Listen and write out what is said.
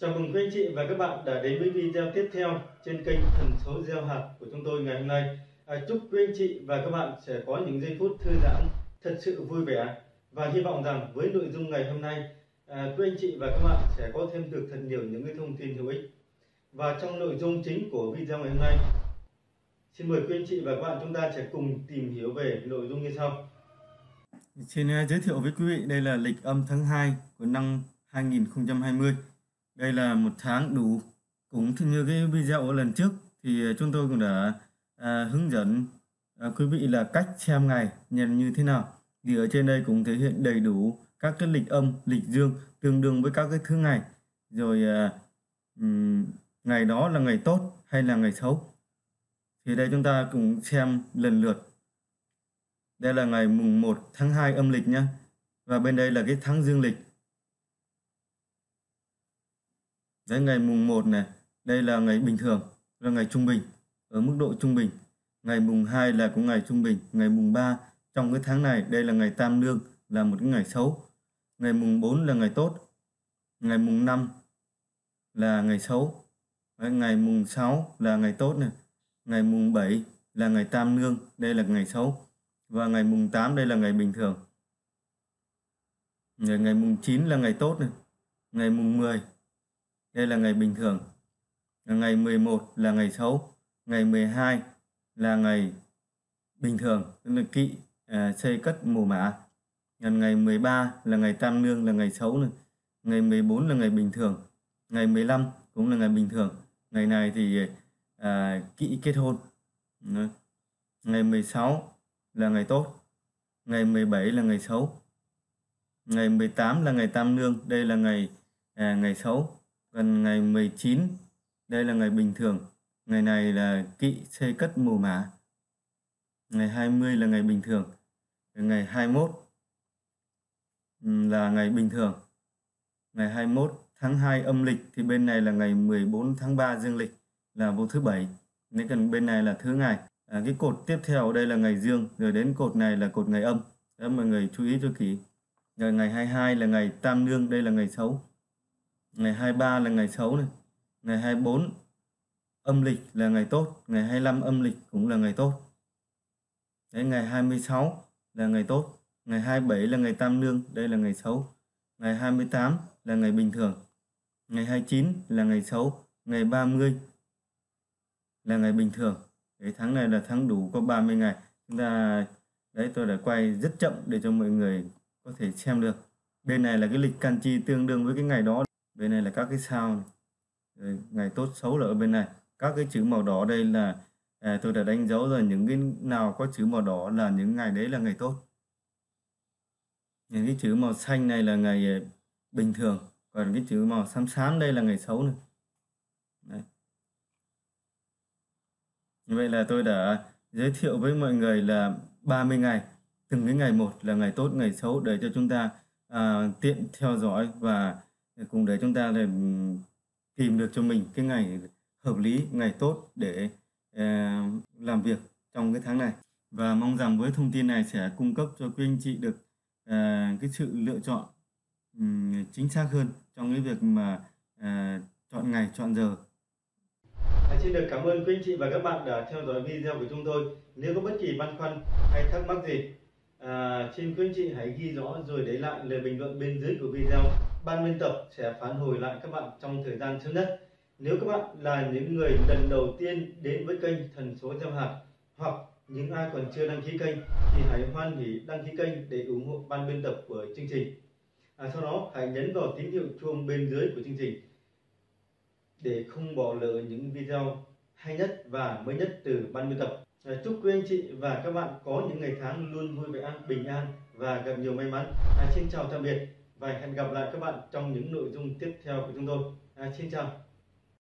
Chào mừng quý anh chị và các bạn đã đến với video tiếp theo trên kênh Thần Số Gieo Hạt của chúng tôi ngày hôm nay. Chúc quý anh chị và các bạn sẽ có những giây phút thư giãn thật sự vui vẻ, và hy vọng rằng với nội dung ngày hôm nay, quý anh chị và các bạn sẽ có thêm được thật nhiều những cái thông tin hữu ích. Và trong nội dung chính của video ngày hôm nay, xin mời quý anh chị và các bạn chúng ta sẽ cùng tìm hiểu về nội dung như sau. Xin giới thiệu với quý vị, đây là lịch âm tháng 2 của năm 2020. Đây là một tháng đủ, cũng như cái video lần trước thì chúng tôi cũng đã hướng dẫn quý vị là cách xem ngày nhận như thế nào. Thì ở trên đây cũng thể hiện đầy đủ các cái lịch âm, lịch dương tương đương với các cái thứ ngày. Rồi ngày đó là ngày tốt hay là ngày xấu. Thì đây chúng ta cũng xem lần lượt. Đây là ngày mùng 1 tháng 2 âm lịch nhé. Và bên đây là cái tháng dương lịch. Đấy, ngày mùng 1 này, đây là ngày bình thường, là ngày trung bình, ở mức độ trung bình. Ngày mùng 2 là cũng ngày trung bình. Ngày mùng 3 trong cái tháng này, đây là ngày tam lương, là một cái ngày xấu. Ngày mùng 4 là ngày tốt. Ngày mùng 5 là ngày xấu. Đấy, ngày mùng 6 là ngày tốt này. Ngày mùng 7 là ngày tam lương, đây là ngày xấu. Và ngày mùng 8 đây là ngày bình thường. Ngày mùng 9 là ngày tốt này. Ngày mùng 10 đây là ngày bình thường. Ngày 11 là ngày xấu. Ngày 12 là ngày bình thường, tức là kỵ, xây cất, mồ mả. Ngày 13 là ngày tam lương, là ngày xấu này. Ngày 14 là ngày bình thường. Ngày 15 cũng là ngày bình thường. Ngày này thì kỵ kết hôn. Ngày 16 là ngày tốt. Ngày 17 là ngày xấu. Ngày 18 là ngày tam lương, đây là ngày xấu. Còn ngày 19 đây là ngày bình thường. Ngày này là kỵ, xây cất, mồ mả. Ngày 20 là ngày bình thường. Ngày 21 là ngày bình thường. Ngày 21 tháng 2 âm lịch thì bên này là ngày 14 tháng 3 dương lịch, là vô thứ bảy. Nên cần bên này là thứ ngày. Cái cột tiếp theo đây là ngày dương, rồi đến cột này là cột ngày âm. Đó, mọi người chú ý cho kỹ. Rồi ngày 22 là ngày tam lương, đây là ngày xấu. Ngày 23 là ngày xấu này. Ngày 24 âm lịch là ngày tốt. Ngày 25 âm lịch cũng là ngày tốt. Đấy, ngày 26 là ngày tốt. Ngày 27 là ngày tam lương, đây là ngày xấu. Ngày 28 là ngày bình thường. Ngày 29 là ngày xấu. Ngày 30 là ngày bình thường. Đấy, tháng này là tháng đủ có 30 ngày. Chúng ta đấy, tôi đã quay rất chậm để cho mọi người có thể xem được. Bên này là cái lịch can chi tương đương với cái ngày đó. Bên này là các cái sao. Đấy, ngày tốt xấu là ở bên này. Các cái chữ màu đỏ đây là tôi đã đánh dấu rồi. Những cái nào có chữ màu đỏ là những ngày đấy là ngày tốt. Những cái chữ màu xanh này là ngày bình thường. Còn cái chữ màu xám xám đây là ngày xấu này. Đấy. Như vậy là tôi đã giới thiệu với mọi người là 30 ngày. Từng cái ngày một là ngày tốt, ngày xấu, để cho chúng ta tiện theo dõi, và cùng để chúng ta tìm được cho mình cái ngày hợp lý, ngày tốt để làm việc trong cái tháng này. Và mong rằng với thông tin này sẽ cung cấp cho quý anh chị được cái sự lựa chọn chính xác hơn trong cái việc mà chọn ngày, chọn giờ. Xin được cảm ơn quý anh chị và các bạn đã theo dõi video của chúng tôi. Nếu có bất kỳ băn khoăn hay thắc mắc gì, xin quý anh chị hãy ghi rõ rồi để lại lời bình luận bên dưới của video. Ban biên tập sẽ phản hồi lại các bạn trong thời gian sớm nhất. Nếu các bạn là những người lần đầu tiên đến với kênh Thần Số Gieo Hạt, hoặc những ai còn chưa đăng ký kênh thì hãy hoan hỉ đăng ký kênh để ủng hộ ban biên tập của chương trình. Sau đó hãy nhấn vào tín hiệu chuông bên dưới của chương trình để không bỏ lỡ những video hay nhất và mới nhất từ ban biên tập. Chúc quý anh chị và các bạn có những ngày tháng luôn vui vẻ, bình an và gặp nhiều may mắn. Xin chào tạm biệt và hẹn gặp lại các bạn trong những nội dung tiếp theo của chúng tôi. Xin chào.